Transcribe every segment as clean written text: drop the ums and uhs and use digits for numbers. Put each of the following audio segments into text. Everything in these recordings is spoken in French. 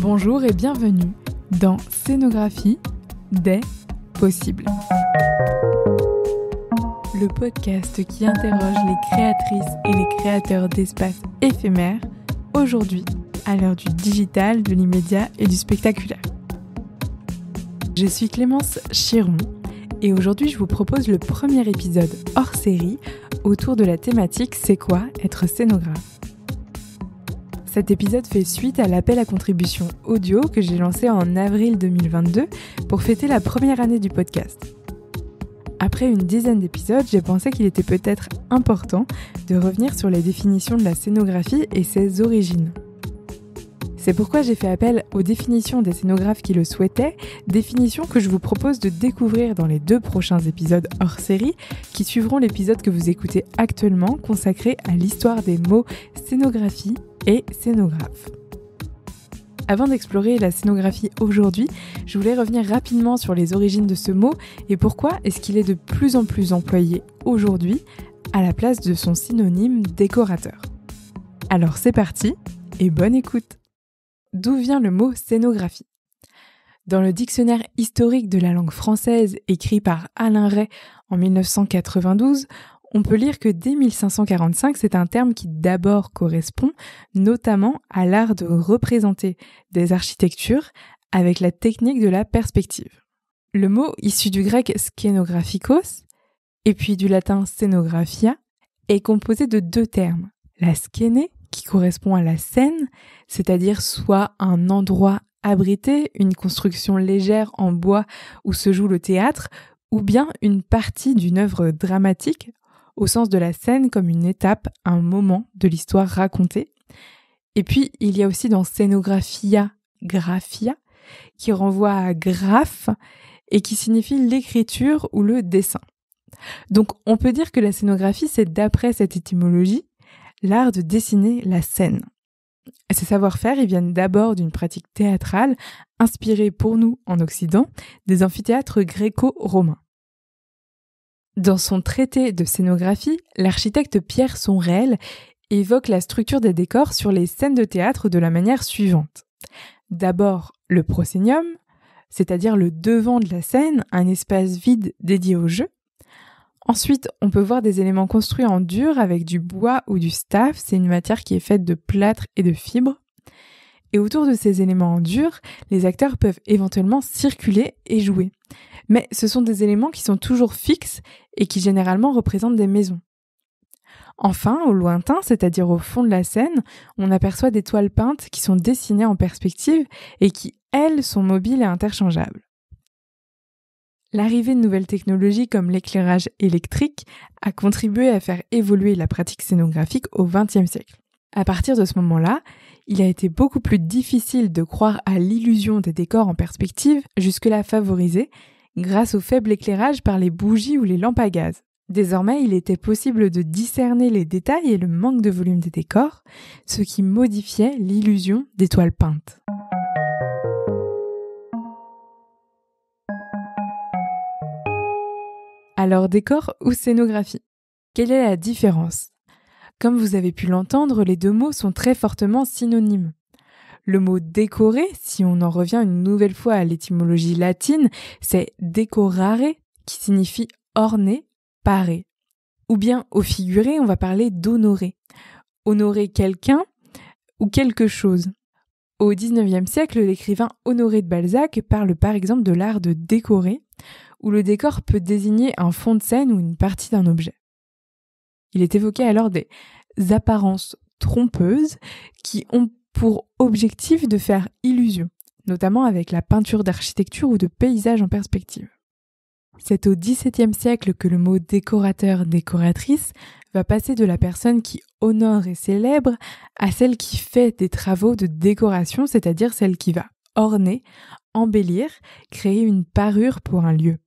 Bonjour et bienvenue dans Scénographies des Possibles. Le podcast qui interroge les créatrices et les créateurs d'espaces éphémères, aujourd'hui à l'heure du digital, de l'immédiat et du spectaculaire. Je suis Clémence Chiron et aujourd'hui je vous propose le premier épisode hors série autour de la thématique « C'est quoi être scénographe ?». Cet épisode fait suite à l'appel à contribution audio que j'ai lancé en avril 2022 pour fêter la première année du podcast. Après une dizaine d'épisodes, j'ai pensé qu'il était peut-être important de revenir sur les définitions de la scénographie et ses origines. C'est pourquoi j'ai fait appel aux définitions des scénographes qui le souhaitaient, définitions que je vous propose de découvrir dans les 2 prochains épisodes hors série qui suivront l'épisode que vous écoutez actuellement consacré à l'histoire des mots scénographie et scénographe. Avant d'explorer la scénographie aujourd'hui, je voulais revenir rapidement sur les origines de ce mot et pourquoi est-ce qu'il est de plus en plus employé aujourd'hui à la place de son synonyme décorateur. Alors c'est parti et bonne écoute. D'où vient le mot scénographie ? Dans le dictionnaire historique de la langue française écrit par Alain Rey en 1992, on peut lire que dès 1545, c'est un terme qui d'abord correspond notamment à l'art de représenter des architectures avec la technique de la perspective. Le mot, issu du grec scénographikos et puis du latin scénographia, est composé de 2 termes. La scéné, qui correspond à la scène, c'est-à-dire soit un endroit abrité, une construction légère en bois où se joue le théâtre, ou bien une partie d'une œuvre dramatique, au sens de la scène comme une étape, un moment de l'histoire racontée. Et puis, il y a aussi dans scénographia, graphia, qui renvoie à graphe et qui signifie l'écriture ou le dessin. Donc, on peut dire que la scénographie, c'est d'après cette étymologie, l'art de dessiner la scène. Ces savoir-faire, ils viennent d'abord d'une pratique théâtrale inspirée pour nous, en Occident, des amphithéâtres gréco-romains. Dans son traité de scénographie, l'architecte Pierre Sonrel évoque la structure des décors sur les scènes de théâtre de la manière suivante. D'abord, le proscenium, c'est-à-dire le devant de la scène, un espace vide dédié au jeu. Ensuite, on peut voir des éléments construits en dur avec du bois ou du staff, c'est une matière qui est faite de plâtre et de fibres. Et autour de ces éléments en dur, les acteurs peuvent éventuellement circuler et jouer. Mais ce sont des éléments qui sont toujours fixes et qui généralement représentent des maisons. Enfin, au lointain, c'est-à-dire au fond de la scène, on aperçoit des toiles peintes qui sont dessinées en perspective et qui, elles, sont mobiles et interchangeables. L'arrivée de nouvelles technologies comme l'éclairage électrique a contribué à faire évoluer la pratique scénographique au XXe siècle. À partir de ce moment-là, il a été beaucoup plus difficile de croire à l'illusion des décors en perspective, jusque-là favorisée, grâce au faible éclairage par les bougies ou les lampes à gaz. Désormais, il était possible de discerner les détails et le manque de volume des décors, ce qui modifiait l'illusion des toiles peintes. Alors, décor ou scénographie ? Quelle est la différence ? Comme vous avez pu l'entendre, les 2 mots sont très fortement synonymes. Le mot « décorer », si on en revient une nouvelle fois à l'étymologie latine, c'est « decorare » qui signifie « orner »,« parer ». Ou bien, au figuré, on va parler d'honorer. Honorer quelqu'un ou quelque chose. Au XIXe siècle, l'écrivain Honoré de Balzac parle par exemple de l'art de décorer, où le décor peut désigner un fond de scène ou une partie d'un objet. Il est évoqué alors des apparences trompeuses qui ont pour objectif de faire illusion, notamment avec la peinture d'architecture ou de paysages en perspective. C'est au XVIIe siècle que le mot décorateur-décoratrice va passer de la personne qui honore et célèbre à celle qui fait des travaux de décoration, c'est-à-dire celle qui va orner, embellir, créer une parure pour un lieu.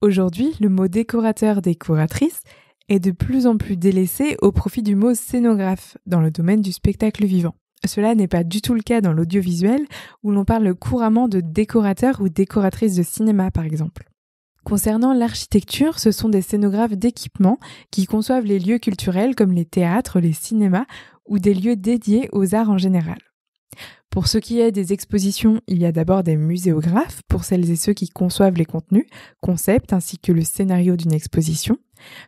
Aujourd'hui, le mot décorateur-décoratrice est de plus en plus délaissé au profit du mot scénographe dans le domaine du spectacle vivant. Cela n'est pas du tout le cas dans l'audiovisuel où l'on parle couramment de décorateur ou décoratrice de cinéma par exemple. Concernant l'architecture, ce sont des scénographes d'équipement qui conçoivent les lieux culturels comme les théâtres, les cinémas ou des lieux dédiés aux arts en général. Pour ce qui est des expositions, il y a d'abord des muséographes pour celles et ceux qui conçoivent les contenus, concepts ainsi que le scénario d'une exposition.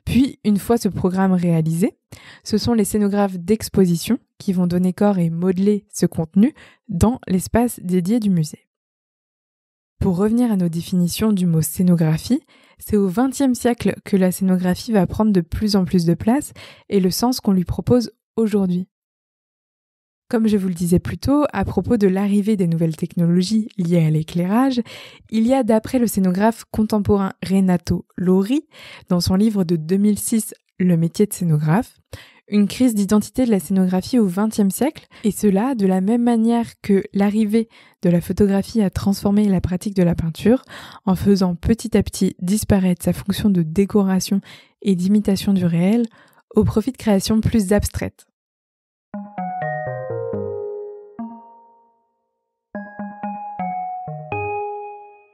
Puis, une fois ce programme réalisé, ce sont les scénographes d'exposition qui vont donner corps et modeler ce contenu dans l'espace dédié du musée. Pour revenir à nos définitions du mot scénographie, c'est au XXe siècle que la scénographie va prendre de plus en plus de place et le sens qu'on lui propose aujourd'hui. Comme je vous le disais plus tôt, à propos de l'arrivée des nouvelles technologies liées à l'éclairage, il y a d'après le scénographe contemporain Renato Lori, dans son livre de 2006 « Le métier de scénographe », une crise d'identité de la scénographie au XXe siècle, et cela de la même manière que l'arrivée de la photographie a transformé la pratique de la peinture, en faisant petit à petit disparaître sa fonction de décoration et d'imitation du réel, au profit de créations plus abstraites.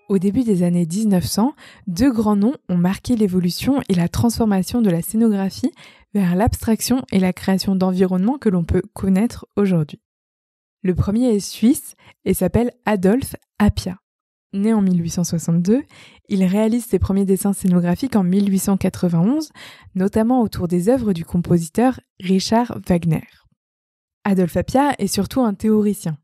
Au début des années 1900, deux grands noms ont marqué l'évolution et la transformation de la scénographie vers l'abstraction et la création d'environnements que l'on peut connaître aujourd'hui. Le premier est suisse et s'appelle Adolphe Appia. Né en 1862, il réalise ses premiers dessins scénographiques en 1891, notamment autour des œuvres du compositeur Richard Wagner. Adolphe Appia est surtout un théoricien.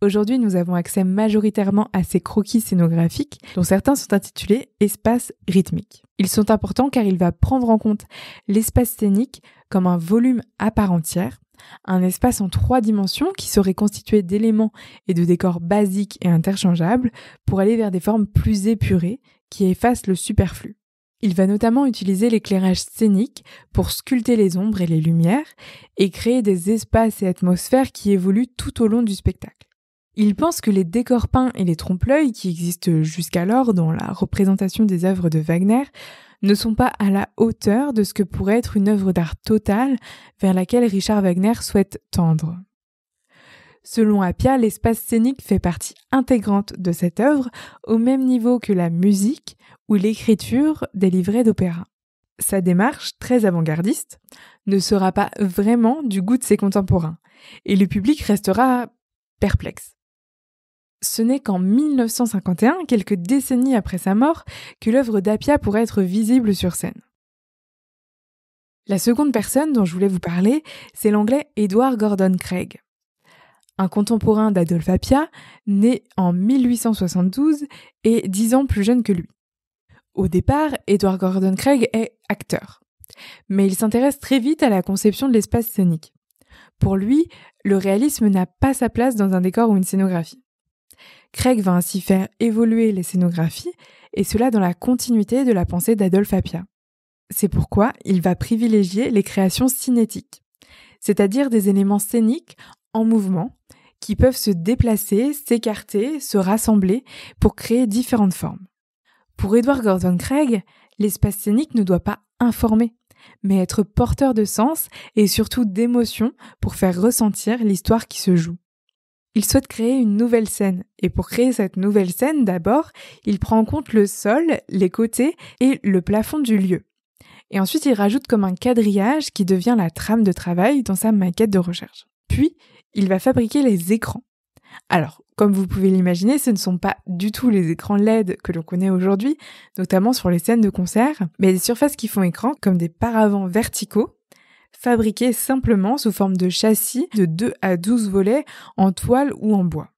Aujourd'hui, nous avons accès majoritairement à ces croquis scénographiques, dont certains sont intitulés « espaces rythmiques ». Ils sont importants car il va prendre en compte l'espace scénique comme un volume à part entière, un espace en trois dimensions qui serait constitué d'éléments et de décors basiques et interchangeables pour aller vers des formes plus épurées qui effacent le superflu. Il va notamment utiliser l'éclairage scénique pour sculpter les ombres et les lumières et créer des espaces et atmosphères qui évoluent tout au long du spectacle. Il pense que les décors peints et les trompe-l'œil qui existent jusqu'alors dans la représentation des œuvres de Wagner ne sont pas à la hauteur de ce que pourrait être une œuvre d'art totale vers laquelle Richard Wagner souhaite tendre. Selon Appia, l'espace scénique fait partie intégrante de cette œuvre au même niveau que la musique ou l'écriture des livrets d'opéra. Sa démarche, très avant-gardiste, ne sera pas vraiment du goût de ses contemporains et le public restera perplexe. Ce n'est qu'en 1951, quelques décennies après sa mort, que l'œuvre d'Appia pourrait être visible sur scène. La seconde personne dont je voulais vous parler, c'est l'anglais Edward Gordon Craig. Un contemporain d'Adolphe Appia, né en 1872 et 10 ans plus jeune que lui. Au départ, Edward Gordon Craig est acteur, mais il s'intéresse très vite à la conception de l'espace scénique. Pour lui, le réalisme n'a pas sa place dans un décor ou une scénographie. Craig va ainsi faire évoluer les scénographies, et cela dans la continuité de la pensée d'Adolphe Appia. C'est pourquoi il va privilégier les créations cinétiques, c'est-à-dire des éléments scéniques en mouvement qui peuvent se déplacer, s'écarter, se rassembler pour créer différentes formes. Pour Edward Gordon Craig, l'espace scénique ne doit pas informer, mais être porteur de sens et surtout d'émotion pour faire ressentir l'histoire qui se joue. Il souhaite créer une nouvelle scène, et pour créer cette nouvelle scène, d'abord, il prend en compte le sol, les côtés et le plafond du lieu. Et ensuite, il rajoute comme un quadrillage qui devient la trame de travail dans sa maquette de recherche. Puis, il va fabriquer les écrans. Alors, comme vous pouvez l'imaginer, ce ne sont pas du tout les écrans LED que l'on connaît aujourd'hui, notamment sur les scènes de concert, mais des surfaces qui font écran comme des paravents verticaux, fabriqués simplement sous forme de châssis de 2 à 12 volets en toile ou en bois.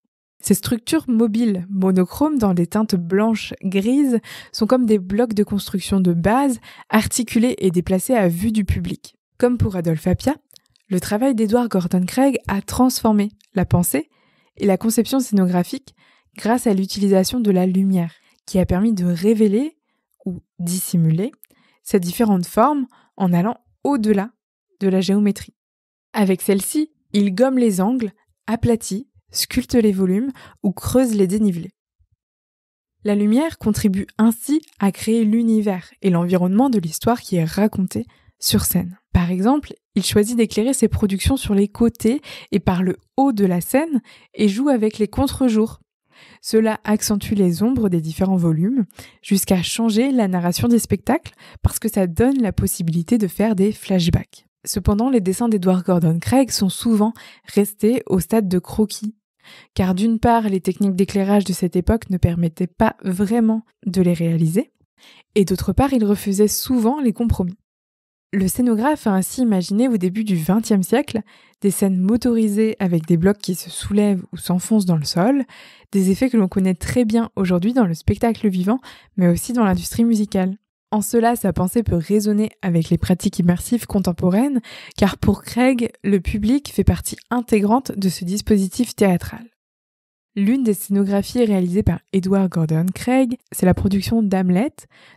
Ces structures mobiles, monochromes dans des teintes blanches grises, sont comme des blocs de construction de base, articulés et déplacés à vue du public. Comme pour Adolphe Appia, le travail d'Edward Gordon Craig a transformé la pensée et la conception scénographique grâce à l'utilisation de la lumière, qui a permis de révéler, ou dissimuler, ces différentes formes en allant au-delà de la géométrie. Avec celle-ci, il gomme les angles, aplatit, sculpte les volumes ou creuse les dénivelés. La lumière contribue ainsi à créer l'univers et l'environnement de l'histoire qui est racontée sur scène. Par exemple, il choisit d'éclairer ses productions sur les côtés et par le haut de la scène et joue avec les contre-jours. Cela accentue les ombres des différents volumes, jusqu'à changer la narration des spectacles, parce que ça donne la possibilité de faire des flashbacks. Cependant, les dessins d'Edward Gordon Craig sont souvent restés au stade de croquis, car d'une part, les techniques d'éclairage de cette époque ne permettaient pas vraiment de les réaliser, et d'autre part, il refusait souvent les compromis. Le scénographe a ainsi imaginé au début du XXe siècle des scènes motorisées avec des blocs qui se soulèvent ou s'enfoncent dans le sol, des effets que l'on connaît très bien aujourd'hui dans le spectacle vivant, mais aussi dans l'industrie musicale. En cela, sa pensée peut résonner avec les pratiques immersives contemporaines, car pour Craig, le public fait partie intégrante de ce dispositif théâtral. L'une des scénographies réalisées par Edward Gordon Craig, c'est la production d'Hamlet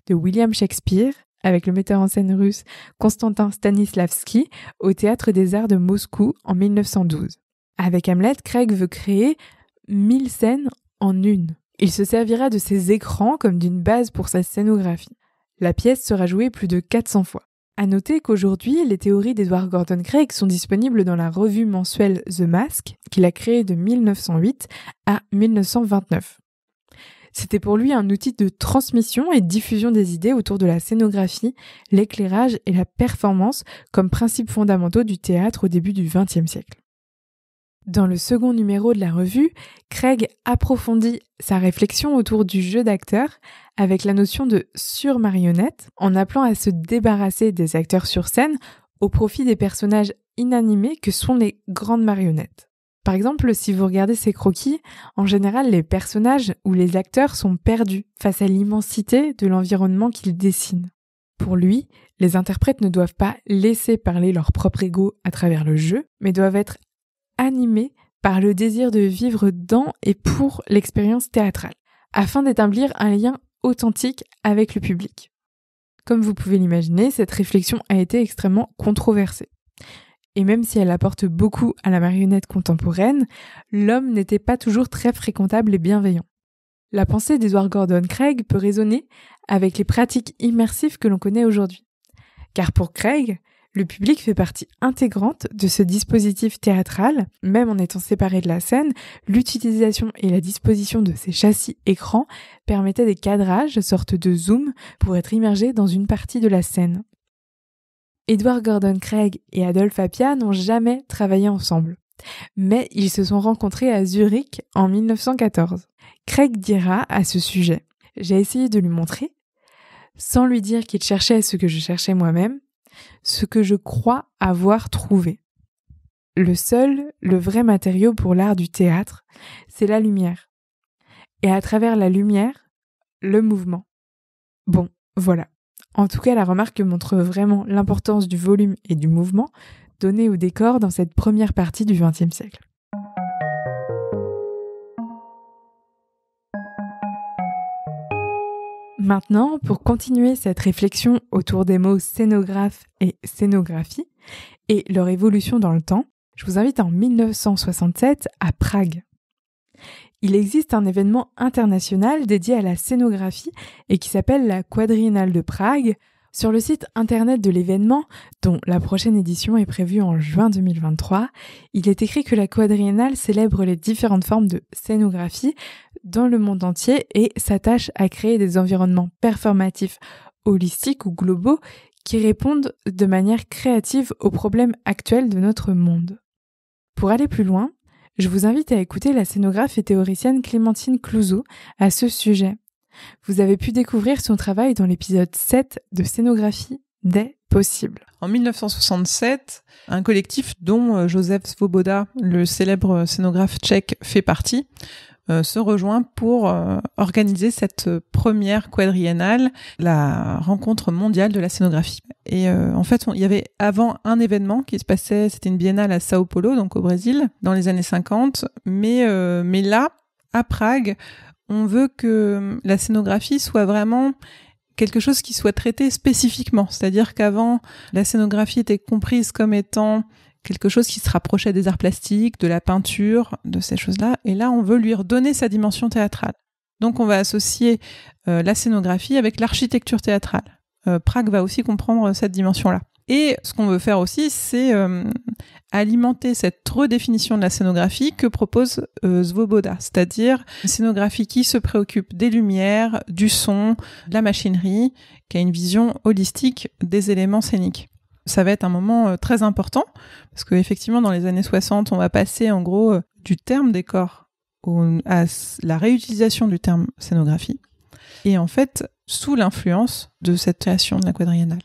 de William Shakespeare, avec le metteur en scène russe Konstantin Stanislavski, au Théâtre des Arts de Moscou en 1912. Avec Hamlet, Craig veut créer 1000 scènes en une. Il se servira de ses écrans comme d'une base pour sa scénographie. La pièce sera jouée plus de 400 fois. À noter qu'aujourd'hui, les théories d'Edward Gordon Craig sont disponibles dans la revue mensuelle The Mask, qu'il a créée de 1908 à 1929. C'était pour lui un outil de transmission et de diffusion des idées autour de la scénographie, l'éclairage et la performance comme principes fondamentaux du théâtre au début du XXe siècle. Dans le second numéro de la revue, Craig approfondit sa réflexion autour du jeu d'acteur avec la notion de surmarionnette, en appelant à se débarrasser des acteurs sur scène au profit des personnages inanimés que sont les grandes marionnettes. Par exemple, si vous regardez ces croquis, en général, les personnages ou les acteurs sont perdus face à l'immensité de l'environnement qu'ils dessinent. Pour lui, les interprètes ne doivent pas laisser parler leur propre ego à travers le jeu, mais doivent être animés par le désir de vivre dans et pour l'expérience théâtrale, afin d'établir un lien authentique avec le public. Comme vous pouvez l'imaginer, cette réflexion a été extrêmement controversée. Et même si elle apporte beaucoup à la marionnette contemporaine, l'homme n'était pas toujours très fréquentable et bienveillant. La pensée d'Edward Gordon Craig peut résonner avec les pratiques immersives que l'on connaît aujourd'hui. Car pour Craig, le public fait partie intégrante de ce dispositif théâtral. Même en étant séparé de la scène, l'utilisation et la disposition de ces châssis écrans permettaient des cadrages, sorte de zoom, pour être immergé dans une partie de la scène. Edward Gordon Craig et Adolphe Appia n'ont jamais travaillé ensemble, mais ils se sont rencontrés à Zurich en 1914. Craig dira à ce sujet « J'ai essayé de lui montrer, sans lui dire qu'il cherchait ce que je cherchais moi-même, ce que je crois avoir trouvé. Le seul, le vrai matériau pour l'art du théâtre, c'est la lumière. Et à travers la lumière, le mouvement. » Bon, voilà. En tout cas, la remarque montre vraiment l'importance du volume et du mouvement donné au décor dans cette première partie du XXe siècle. Maintenant, pour continuer cette réflexion autour des mots scénographe et scénographie et leur évolution dans le temps, je vous invite en 1967 à Prague. Il existe un événement international dédié à la scénographie et qui s'appelle la Quadriennale de Prague. Sur le site internet de l'événement, dont la prochaine édition est prévue en juin 2023, il est écrit que la Quadriennale célèbre les différentes formes de scénographie dans le monde entier et s'attache à créer des environnements performatifs, holistiques ou globaux qui répondent de manière créative aux problèmes actuels de notre monde. Pour aller plus loin, je vous invite à écouter la scénographe et théoricienne Clémentine Clouzot à ce sujet. Vous avez pu découvrir son travail dans l'épisode 7 de Scénographies des Possibles. En 1967, un collectif dont Josef Svoboda, le célèbre scénographe tchèque, fait partie, se rejoint pour organiser cette première quadriennale, la rencontre mondiale de la scénographie. Et en fait, il y avait avant un événement qui se passait, c'était une biennale à Sao Paulo, donc au Brésil, dans les années 50. Mais là, à Prague, on veut que la scénographie soit vraiment quelque chose qui soit traité spécifiquement. C'est-à-dire qu'avant, la scénographie était comprise comme étant quelque chose qui se rapprochait des arts plastiques, de la peinture, de ces choses-là. Et là, on veut lui redonner sa dimension théâtrale. Donc, on va associer la scénographie avec l'architecture théâtrale. Prague va aussi comprendre cette dimension-là. Et ce qu'on veut faire aussi, c'est alimenter cette redéfinition de la scénographie que propose Svoboda, c'est-à-dire une scénographie qui se préoccupe des lumières, du son, de la machinerie, qui a une vision holistique des éléments scéniques. Ça va être un moment très important, parce qu'effectivement, dans les années 60, on va passer en gros du terme décor à la réutilisation du terme scénographie, et en fait, sous l'influence de cette création de la Quadriennale.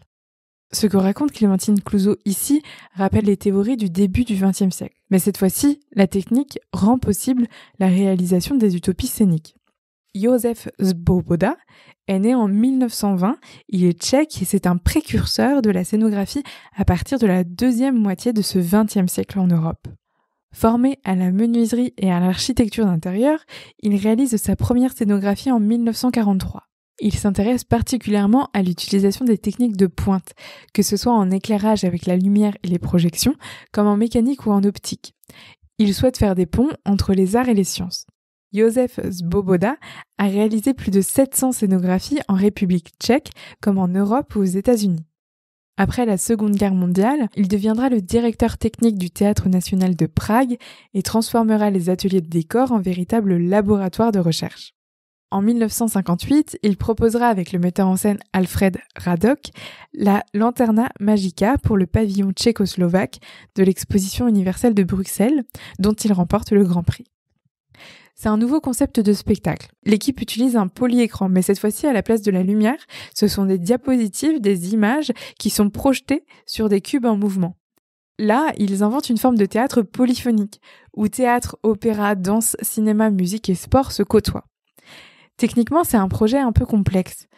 Ce que raconte Clémentine Clouzot ici rappelle les théories du début du XXe siècle. Mais cette fois-ci, la technique rend possible la réalisation des utopies scéniques. Josef Svoboda est né en 1920, il est tchèque et c'est un précurseur de la scénographie à partir de la deuxième moitié de ce XXe siècle en Europe. Formé à la menuiserie et à l'architecture d'intérieur, il réalise sa première scénographie en 1943. Il s'intéresse particulièrement à l'utilisation des techniques de pointe, que ce soit en éclairage avec la lumière et les projections, comme en mécanique ou en optique. Il souhaite faire des ponts entre les arts et les sciences. Josef Svoboda a réalisé plus de 700 scénographies en République tchèque, comme en Europe ou aux États-Unis. Après la Seconde Guerre mondiale, il deviendra le directeur technique du Théâtre national de Prague et transformera les ateliers de décor en véritable laboratoire de recherche. En 1958, il proposera avec le metteur en scène Alfred Radok la Lanterna Magica pour le pavillon tchécoslovaque de l'exposition universelle de Bruxelles, dont il remporte le Grand Prix. C'est un nouveau concept de spectacle. L'équipe utilise un polyécran, mais cette fois-ci à la place de la lumière, ce sont des diapositives, des images qui sont projetées sur des cubes en mouvement. Là, ils inventent une forme de théâtre polyphonique, où théâtre, opéra, danse, cinéma, musique et sport se côtoient. Techniquement, c'est un projet un peu complexe.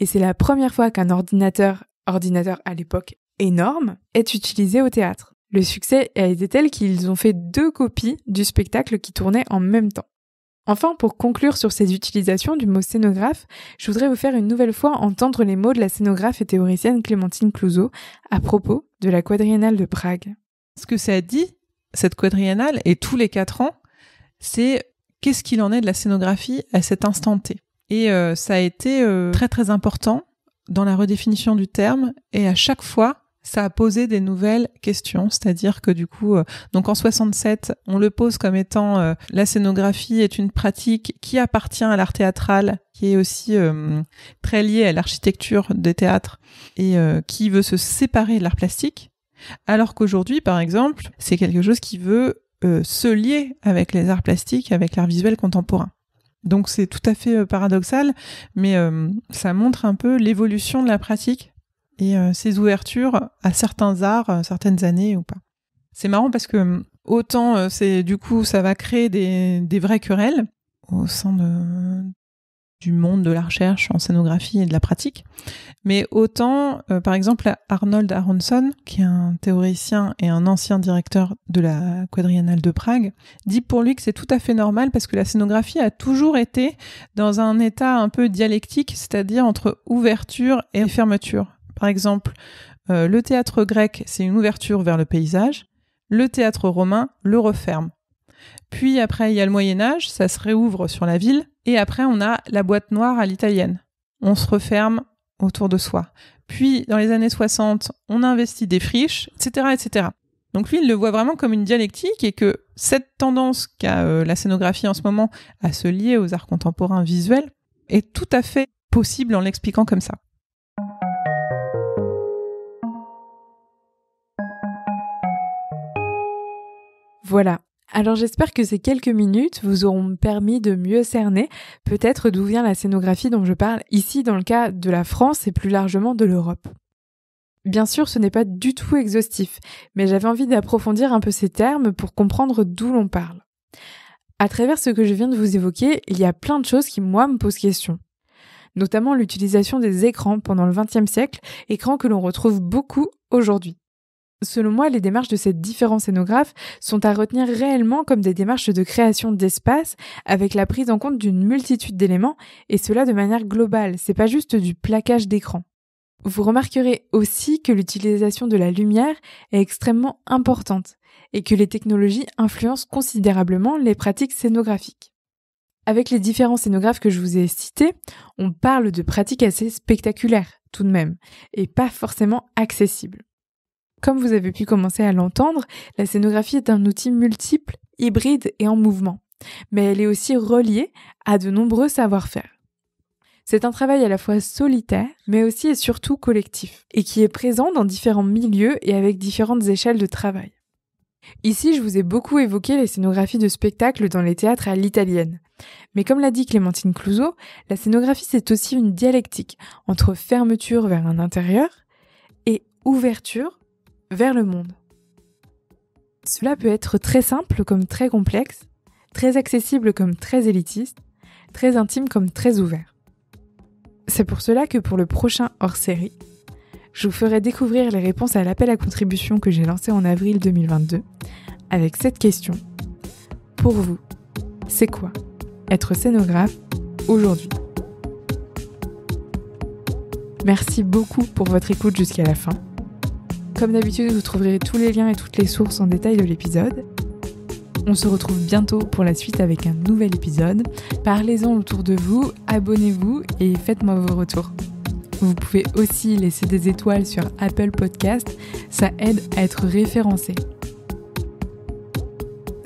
Et c'est la première fois qu'un ordinateur à l'époque énorme, est utilisé au théâtre. Le succès a été tel qu'ils ont fait 2 copies du spectacle qui tournait en même temps. Enfin, pour conclure sur ces utilisations du mot scénographe, je voudrais vous faire une nouvelle fois entendre les mots de la scénographe et théoricienne Clémentine Clouzot à propos de la Quadriennale de Prague. Ce que ça dit, cette Quadriennale, et tous les 4 ans, c'est... qu'est-ce qu'il en est de la scénographie à cet instant T? Et ça a été très très important dans la redéfinition du terme, et à chaque fois, ça a posé des nouvelles questions, c'est-à-dire que du coup, donc en 67, on le pose comme étant la scénographie est une pratique qui appartient à l'art théâtral, qui est aussi très liée à l'architecture des théâtres, et qui veut se séparer de l'art plastique, alors qu'aujourd'hui, par exemple, c'est quelque chose qui veut se lier avec les arts plastiques, avec l'art visuel contemporain. Donc c'est tout à fait paradoxal, mais ça montre un peu l'évolution de la pratique et ses ouvertures à certains arts, certaines années ou pas. C'est marrant parce que autant c'est du coup ça va créer des vraies querelles au sein du monde de la recherche en scénographie et de la pratique, mais autant, par exemple, Arnold Aronson, qui est un théoricien et un ancien directeur de la Quadriennale de Prague, dit pour lui que c'est tout à fait normal parce que la scénographie a toujours été dans un état un peu dialectique, c'est-à-dire entre ouverture et fermeture. Par exemple, le théâtre grec, c'est une ouverture vers le paysage, le théâtre romain le referme. Puis après, il y a le Moyen-Âge, ça se réouvre sur la ville. Et après, on a la boîte noire à l'italienne. On se referme autour de soi. Puis, dans les années 60, on investit des friches, etc., etc. Donc lui, il le voit vraiment comme une dialectique et que cette tendance qu'a la scénographie en ce moment à se lier aux arts contemporains visuels est tout à fait possible en l'expliquant comme ça. Voilà. Alors j'espère que ces quelques minutes vous auront permis de mieux cerner peut-être d'où vient la scénographie dont je parle ici dans le cas de la France et plus largement de l'Europe. Bien sûr, ce n'est pas du tout exhaustif, mais j'avais envie d'approfondir un peu ces termes pour comprendre d'où l'on parle. À travers ce que je viens de vous évoquer, il y a plein de choses qui, moi, me posent question. Notamment l'utilisation des écrans pendant le XXe siècle, écrans que l'on retrouve beaucoup aujourd'hui. Selon moi, les démarches de ces différents scénographes sont à retenir réellement comme des démarches de création d'espace avec la prise en compte d'une multitude d'éléments et cela de manière globale, c'est pas juste du plaquage d'écran. Vous remarquerez aussi que l'utilisation de la lumière est extrêmement importante et que les technologies influencent considérablement les pratiques scénographiques. Avec les différents scénographes que je vous ai cités, on parle de pratiques assez spectaculaires tout de même et pas forcément accessibles. Comme vous avez pu commencer à l'entendre, la scénographie est un outil multiple, hybride et en mouvement, mais elle est aussi reliée à de nombreux savoir-faire. C'est un travail à la fois solitaire, mais aussi et surtout collectif, et qui est présent dans différents milieux et avec différentes échelles de travail. Ici, je vous ai beaucoup évoqué les scénographies de spectacles dans les théâtres à l'italienne. Mais comme l'a dit Clémentine Clouzot, la scénographie c'est aussi une dialectique entre fermeture vers un intérieur et ouverture vers le monde. Cela peut être très simple comme très complexe, très accessible comme très élitiste, très intime comme très ouvert. C'est pour cela que pour le prochain hors-série, je vous ferai découvrir les réponses à l'appel à contribution que j'ai lancé en avril 2022 avec cette question. Pour vous, c'est quoi être scénographe aujourd'hui ? Merci beaucoup pour votre écoute jusqu'à la fin. Comme d'habitude, vous trouverez tous les liens et toutes les sources en détail de l'épisode. On se retrouve bientôt pour la suite avec un nouvel épisode. Parlez-en autour de vous, abonnez-vous et faites-moi vos retours. Vous pouvez aussi laisser des étoiles sur Apple Podcast, ça aide à être référencé.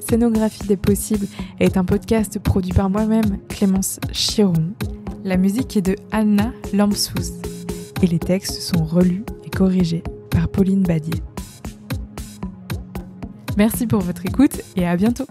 Scénographie des Possibles est un podcast produit par moi-même, Clémence Chiron. La musique est de Anna Lampsous et les textes sont relus et corrigés par Pauline Badier. Merci pour votre écoute et à bientôt.